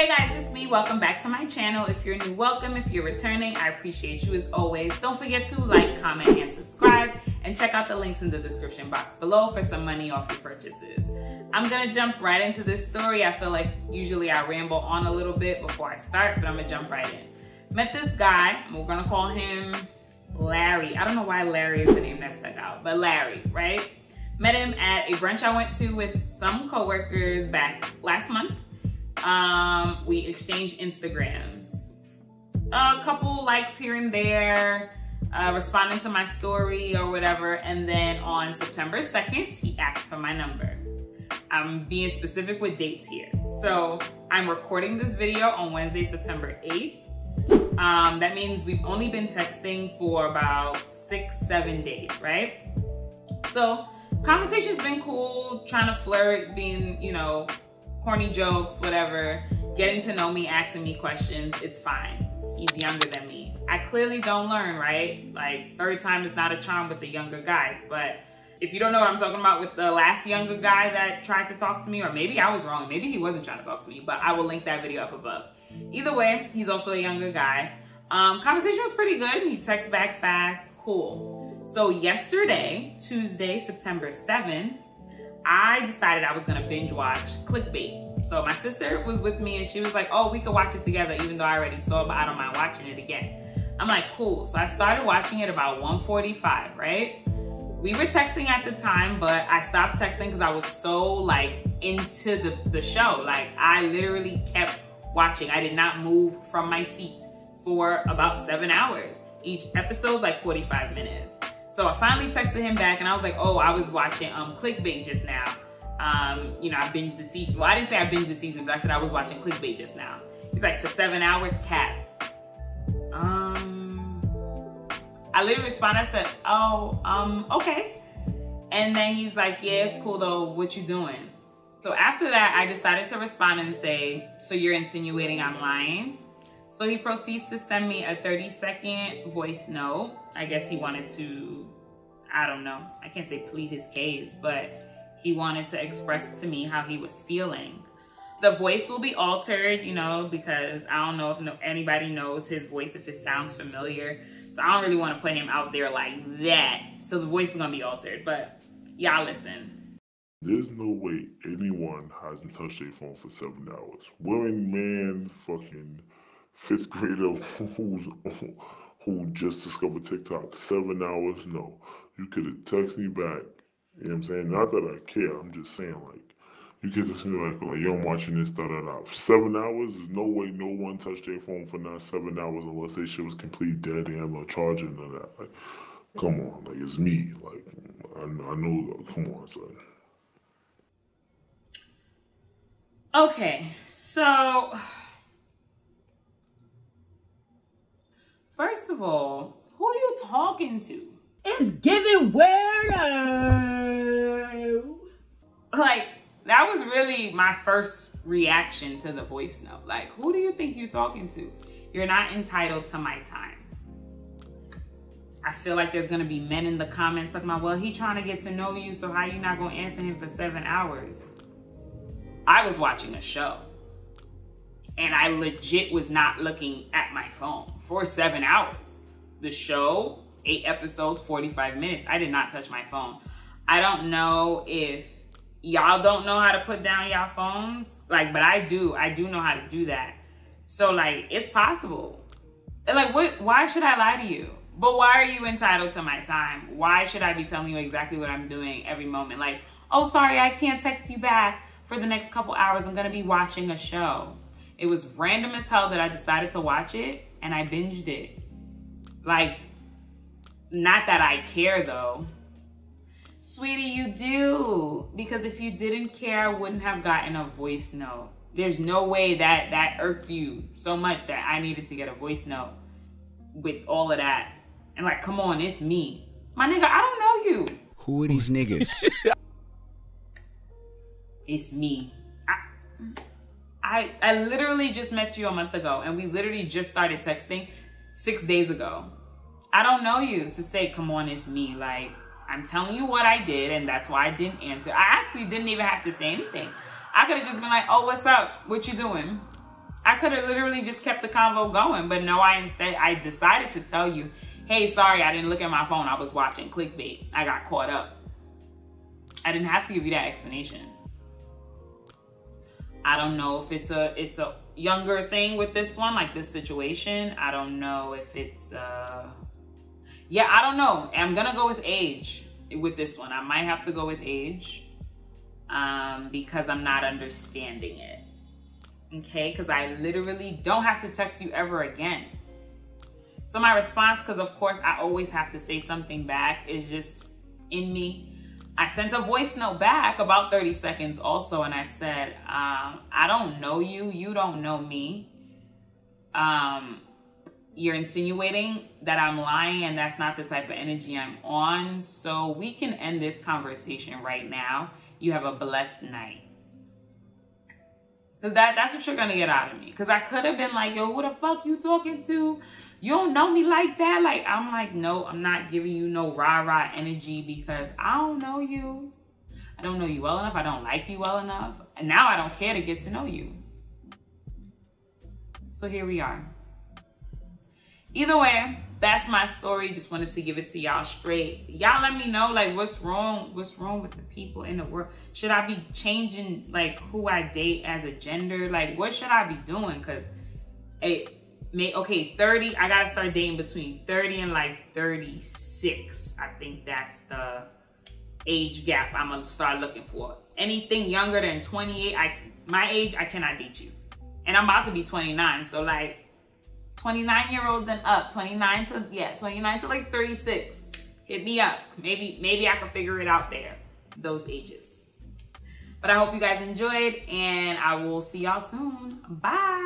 Hey guys, it's me. Welcome back to my channel. If you're new, welcome. If you're returning, I appreciate you as always. Don't forget to like, comment, and subscribe, and check out the links in the description box below for some money off your purchases. I'm gonna jump right into this story. I feel like usually I ramble on a little bit before I start, but I'm gonna jump right in. Met this guy, we're gonna call him Larry. I don't know why Larry is the name that stuck out, but Larry, right? Met him at a brunch I went to with some coworkers back last month. We exchanged Instagrams, a couple likes here and there, responding to my story or whatever. And then on September 2nd, he asked for my number. I'm being specific with dates here. So I'm recording this video on Wednesday, September 8th. That means we've only been texting for about 6-7 days, right? So conversation's been cool, trying to flirt, being, you know, corny jokes, whatever, getting to know me, asking me questions, it's fine. He's younger than me. I clearly don't learn, right? Like, third time is not a charm with the younger guys. But if you don't know what I'm talking about with the last younger guy that tried to talk to me, or maybe I was wrong, maybe he wasn't trying to talk to me, but I will link that video up above. Either way, he's also a younger guy. Conversation was pretty good. He texts back fast, cool. So yesterday, Tuesday, September 7th, I decided I was gonna binge watch Clickbait. So my sister was with me and she was like, oh, we could watch it together, even though I already saw it, but I don't mind watching it again. I'm like, cool. So I started watching it about 1:45, right? We were texting at the time, but I stopped texting because I was so like into the show. Like, I literally kept watching. I did not move from my seat for about 7 hours. Each episode's like 45 minutes. So I finally texted him back and I was like, oh, I was watching Clickbait just now. You know, I binged the season. Well, I didn't say I binged the season, but I said I was watching Clickbait just now. He's like, for 7 hours, cap. I literally responded, I said, oh, okay. And then he's like, yeah, it's cool though, what you doing? So after that, I decided to respond and say, so you're insinuating I'm lying? So he proceeds to send me a 30-second voice note. I guess he wanted to, I don't know, I can't say plead his case, but he wanted to express to me how he was feeling. The voice will be altered, you know, because I don't know if anybody knows his voice, if it sounds familiar. So I don't really want to put him out there like that. So the voice is going to be altered, but y'all listen. There's no way anyone hasn't touched a phone for 7 hours. Women, man, fucking fifth grader who just discovered TikTok, 7 hours, no. You could have texted me back, you know what I'm saying? Not that I care, I'm just saying, like, you could text me back, like, yo, I'm watching this, da-da-da. 7 hours, there's no way no one touched their phone for not 7 hours unless they shit was complete dead, they have no charger, none of that. Like, come on, like, it's me, like, I know, like, come on, son. Okay, so first of all, who are you talking to? It's giving weirdo. Like, that was really my first reaction to the voice note. Like, who do you think you're talking to? You're not entitled to my time. I feel like there's gonna be men in the comments talking about, well, he trying to get to know you, so how you not gonna answer him for 7 hours? I was watching a show and I legit was not looking at my phone for 7 hours. The show, 8 episodes, 45 minutes. I did not touch my phone. I don't know if y'all don't know how to put down y'all phones, like, but I do know how to do that. So like, it's possible. And like, what, why should I lie to you? But why are you entitled to my time? Why should I be telling you exactly what I'm doing every moment? Like, oh, sorry, I can't text you back for the next couple hours. I'm gonna be watching a show. It was random as hell that I decided to watch it. And I binged it. Like, not that I care though. Sweetie, you do. Because if you didn't care, I wouldn't have gotten a voice note. There's no way that irked you so much that I needed to get a voice note with all of that. And like, come on, it's me. My nigga, I don't know you. Who are these niggas? It's me. I literally just met you a month ago and we literally just started texting 6 days ago. I don't know you to say, come on, it's me. Like, I'm telling you what I did and that's why I didn't answer. I actually didn't even have to say anything. I could have just been like, oh, what's up? What you doing? I could have literally just kept the convo going, but no, I decided to tell you, hey, sorry, I didn't look at my phone. I was watching Clickbait. I got caught up. I didn't have to give you that explanation. I don't know if it's a younger thing with this one, like this situation. I don't know if it's yeah, I don't know. I'm gonna go with age with this one. I might have to go with age because I'm not understanding it. Okay, because I literally don't have to text you ever again. So my response, because of course I always have to say something back, is just in me. I sent a voice note back about 30 seconds also, and I said, I don't know you. You don't know me. You're insinuating that I'm lying, and that's not the type of energy I'm on. So we can end this conversation right now. You have a blessed night. Because that's what you're going to get out of me. Because I could have been like, yo, who the fuck you talking to? You don't know me like that. Like, I'm like, no, I'm not giving you no rah-rah energy because I don't know you. I don't know you well enough. I don't like you well enough. And now I don't care to get to know you. So here we are. Either way, that's my story. Just wanted to give it to y'all straight. Y'all let me know, like, what's wrong? What's wrong with the people in the world? Should I be changing, like, who I date as a gender? Like, what should I be doing? Because it may, okay, 30, I got to start dating between 30 and, like, 36. I think that's the age gap I'm going to start looking for. Anything younger than 28, my age, I cannot date you. And I'm about to be 29, so, like, 29-year-olds and up, 29 to like 36. Hit me up. Maybe I can figure it out there, those ages. But I hope you guys enjoyed, and I will see y'all soon. Bye.